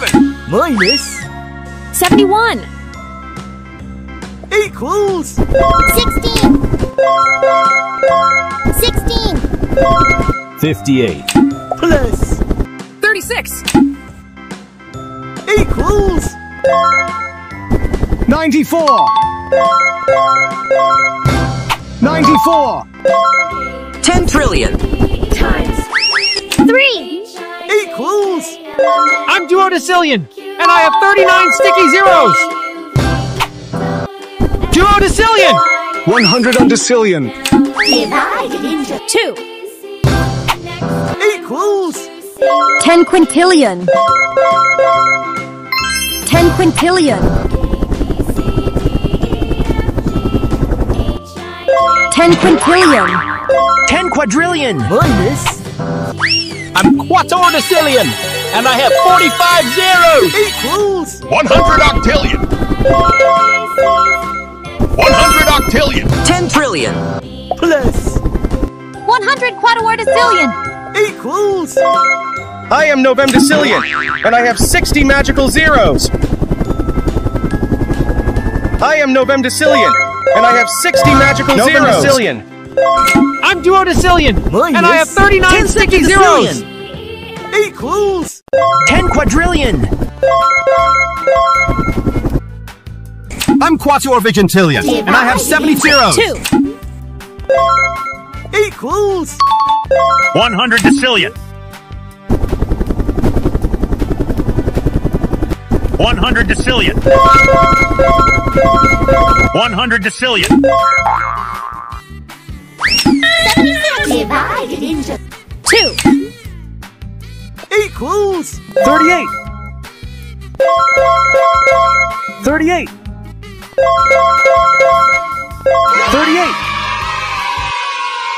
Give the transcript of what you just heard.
7 minus 71 equals 16. 16. 58 plus 36 equals 94. 94. 10 trillion times 3 equals. I'm Duodecillion, and I have 39 sticky zeros. Duodecillion. 100 undecillion divided into 2 equals 10 quintillion. 10 quintillion. 10 quintillion. 10 quadrillion. Minus. I'm Quattuordecillion, and I have 45 zeros. Equals 100 octillion. 100 octillion. 10 trillion. Plus 100 quatuordecillion. Equals. I am Novemdecillion, and I have 60 magical zeros. I am Novemdecillion, and I have 60 magical zeros. Decillion. I'm Duodecillion, and I have 39 sticky zeros. Equals 10 quadrillion. I'm Quatuorvigintillion, and I have 70 zeros. 2 equals 100 decillion. 100 decillion. 100 decillion. 76 divided into 2 equals 38. 38. 38.